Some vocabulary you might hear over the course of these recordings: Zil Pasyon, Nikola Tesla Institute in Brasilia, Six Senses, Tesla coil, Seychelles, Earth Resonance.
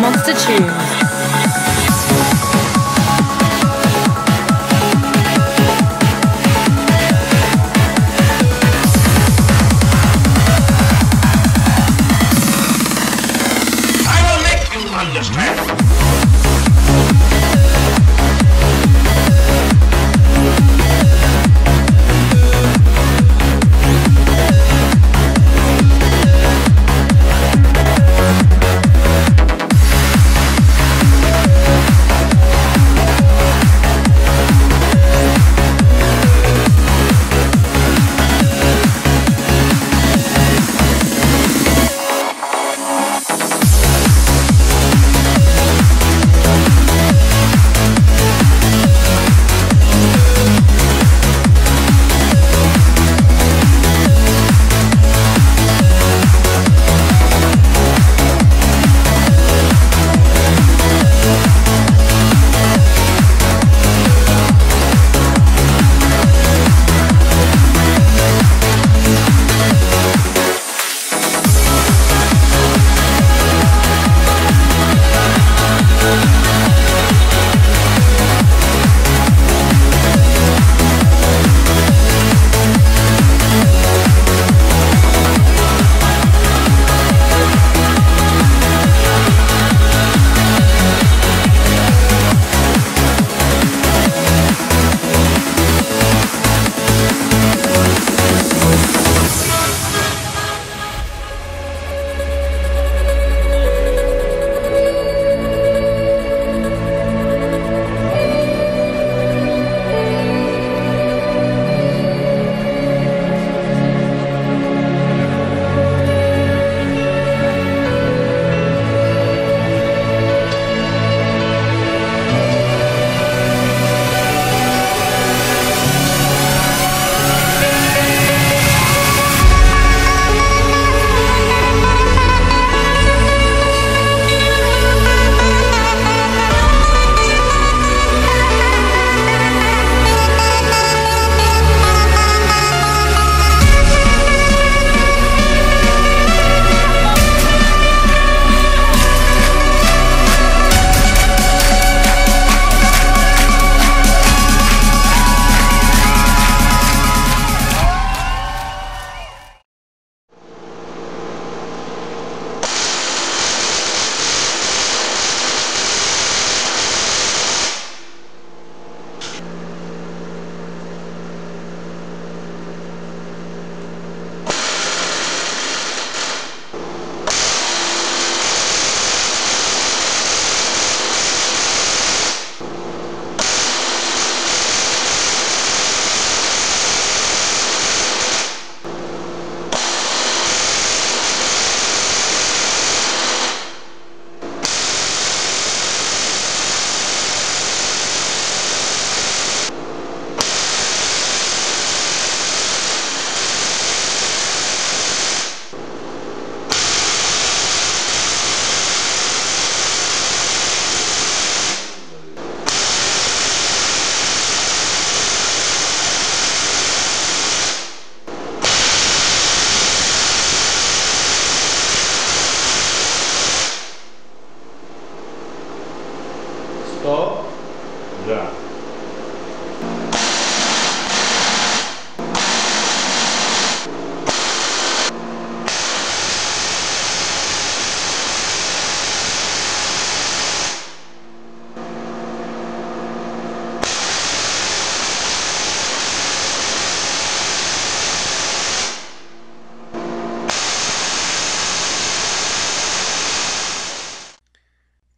Someone wants to choose.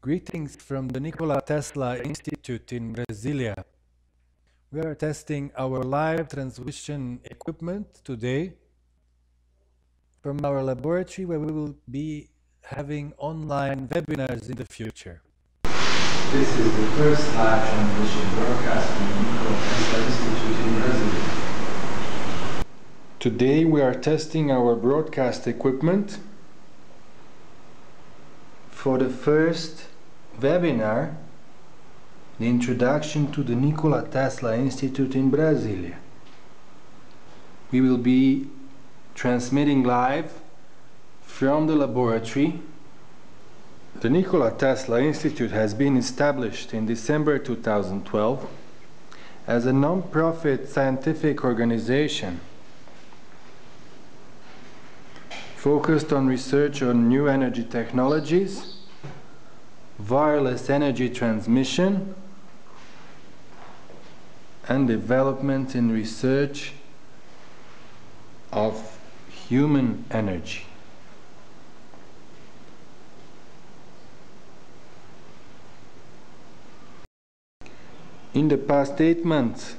Greetings from the Nikola Tesla Institute in Brasilia. We are testing our live transmission equipment today from our laboratory, where we will be having online webinars in the future. This is the first live transmission broadcast from the Nikola Tesla Institute in Brasilia. Today we are testing our broadcast equipment for the first webinar, the introduction to the Nikola Tesla Institute in Brasilia. We will be transmitting live from the laboratory The Nikola Tesla Institute has been established in December 2012 as a non-profit scientific organization focused on research on new energy technologies, wireless energy transmission, and development in research of human energy. In the past 8 months,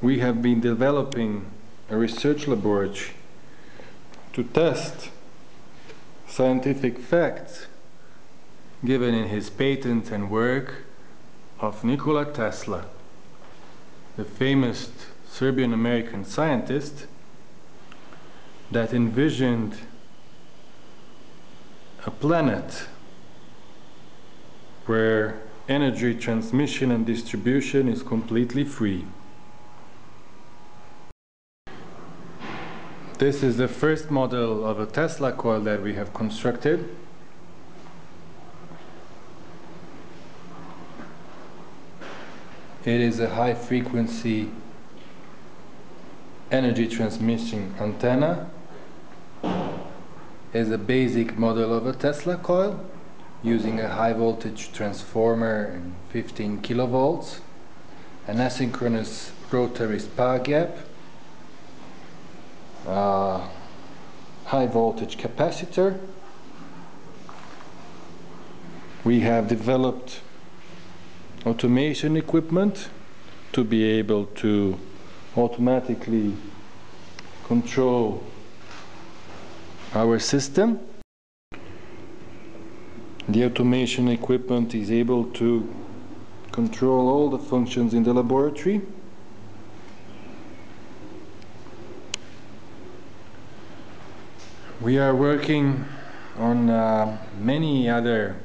we have been developing a research laboratory to test scientific facts given in his patent and work of Nikola Tesla, the famous Serbian-American scientist that envisioned a planet where energy transmission and distribution is completely free. This is the first model of a Tesla coil that we have constructed. It is a high frequency energy transmission antenna. It is a basic model of a Tesla coil, using a high voltage transformer and 15 kilovolts, an asynchronous rotary spar gap, high voltage capacitor. We have developed automation equipment to be able to automatically control our system. The automation equipment is able to control all the functions in the laboratory. We are working on many other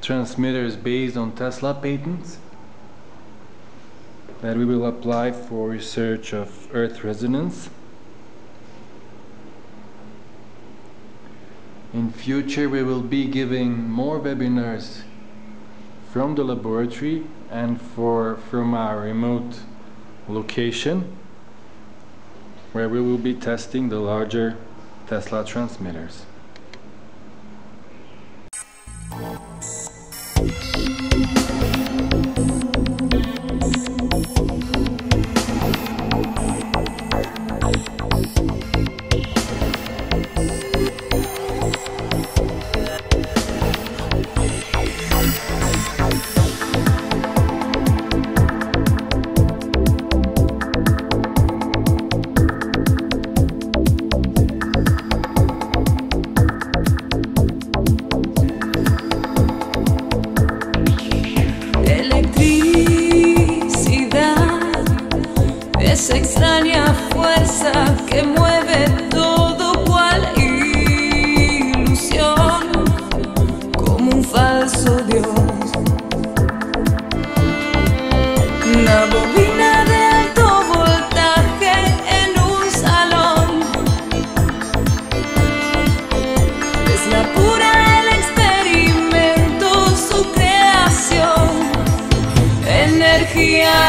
transmitters based on Tesla patents that we will apply for research of Earth resonance. In future, we will be giving more webinars from the laboratory and from our remote location, where we will be testing the larger Tesla transmitters. Esa extraña fuerza que mueve todo, cual ilusión, como un falso dios. Una bobina de alto voltaje en un salón es la pura, el experimento, su creación, energía.